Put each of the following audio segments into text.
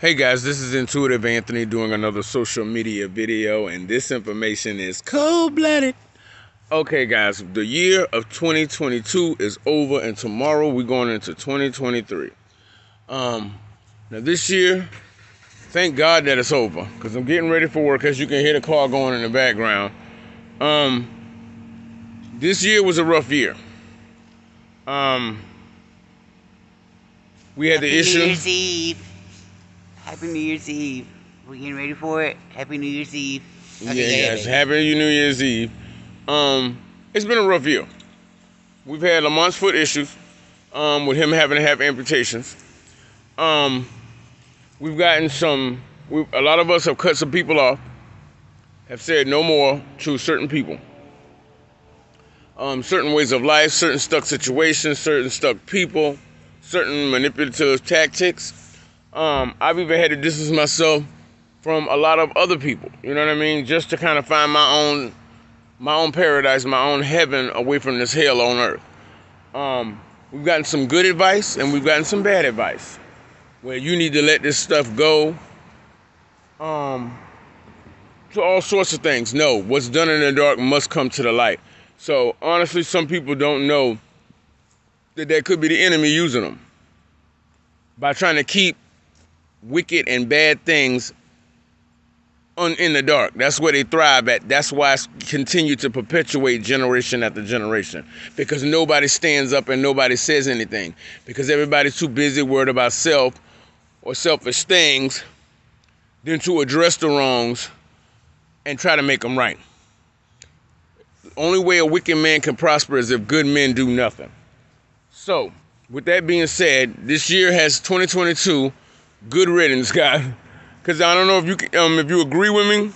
Hey guys, this is Intuitive Anthony doing another social media video, and this information is cold-blooded. Okay guys, the year of 2022 is over, and tomorrow we're going into 2023. Now this year, thank God that it's over, because I'm getting ready for work. As you can hear the car going in the background. This year was a rough year. We had the issue. Happy New Year's Eve. We're getting ready for it. Happy New Year's Eve. Okay, yeah, guys. Happy New Year's Eve. It's been a rough year. We've had Lamont's foot issues, with him having to have amputations. We've gotten some. A lot of us have cut some people off. Have said no more to certain people. Certain ways of life, certain stuck situations, certain stuck people, certain manipulative tactics. I've even had to distance myself from a lot of other people, you know what I mean? Just to kind of find my own paradise, my own heaven away from this hell on earth. We've gotten some good advice and we've gotten some bad advice where you need to let this stuff go, to all sorts of things. No, what's done in the dark must come to the light. So honestly, some people don't know that that could be the enemy using them by trying to keep wicked and bad things in the dark. That's where they thrive at. That's why it's continued to perpetuate generation after generation, because nobody stands up and nobody says anything, because everybody's too busy worried about self or selfish things than to address the wrongs and try to make them right. The only way a wicked man can prosper is if good men do nothing. So with that being said, this year has 2022. Good riddance, guys. Because I don't know if you agree with me,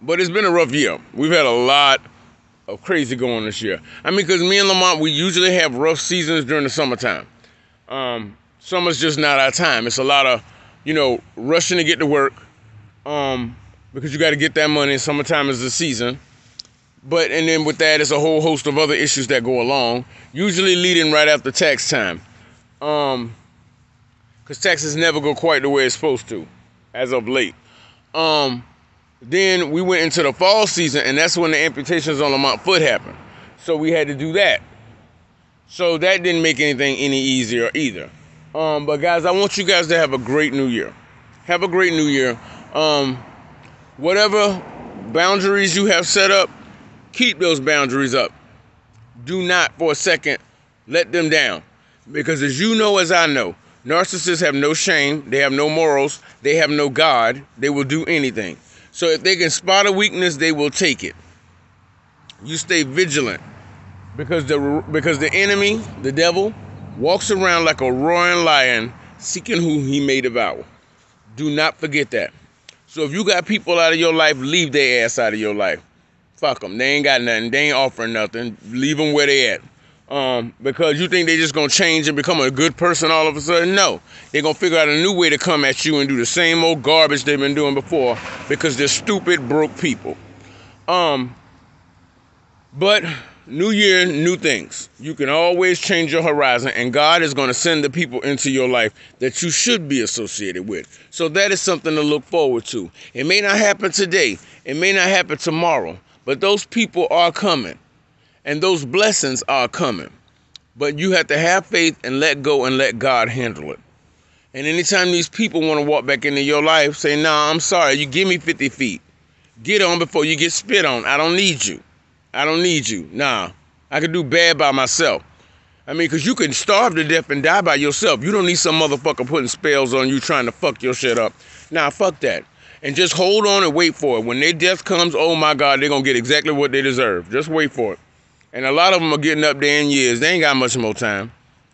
but it's been a rough year. We've had a lot of crazy going this year. I mean, because me and Lamont, we usually have rough seasons during the summertime. Summer's just not our time. It's a lot of, you know, rushing to get to work, because you got to get that money. Summertime is the season. But, and then with that, it's a whole host of other issues that go along, usually leading right after tax time. Because taxes never go quite the way it's supposed to, as of late. Then we went into the fall season, and that's when the amputations on Lamont foot happened. So we had to do that. So that didn't make anything any easier either. But guys, I want you guys to have a great new year. Have a great new year. Whatever boundaries you have set up, keep those boundaries up. Do not for a second let them down. Because as you know, as I know, narcissists have no shame, they have no morals, they have no God, they will do anything. So if they can spot a weakness, they will take it. You stay vigilant, because the enemy, the devil, walks around like a roaring lion, seeking whom he may devour. Do not forget that. So if you got people out of your life, leave their ass out of your life. Fuck them, they ain't got nothing, they ain't offering nothing, leave them where they at. Because you think they just gonna change and become a good person all of a sudden? No, they're gonna figure out a new way to come at you and do the same old garbage they've been doing before, because they're stupid, broke people. But new year, new things. You can always change your horizon, and God is gonna send the people into your life that you should be associated with. So that is something to look forward to. It may not happen today, it may not happen tomorrow, but those people are coming. And those blessings are coming. But you have to have faith and let go and let God handle it. And anytime these people want to walk back into your life, say, nah, I'm sorry, you give me 50 feet. Get on before you get spit on. I don't need you. I don't need you. Nah, I can do bad by myself. I mean, because you can starve to death and die by yourself. You don't need some motherfucker putting spells on you trying to fuck your shit up. Nah, fuck that. And just hold on and wait for it. When their death comes, oh my God, they're going to get exactly what they deserve. Just wait for it. And a lot of them are getting up there in years. They ain't got much more time.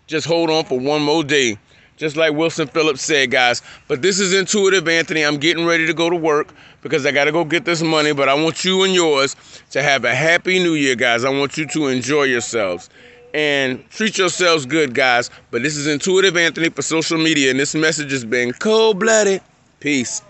Just hold on for one more day. Just like Wilson Phillips said, guys. But this is Intuitive Anthony. I'm getting ready to go to work because I got to go get this money. But I want you and yours to have a happy new year, guys. I want you to enjoy yourselves and treat yourselves good, guys. But this is Intuitive Anthony for social media. And this message has been cold-blooded. Peace.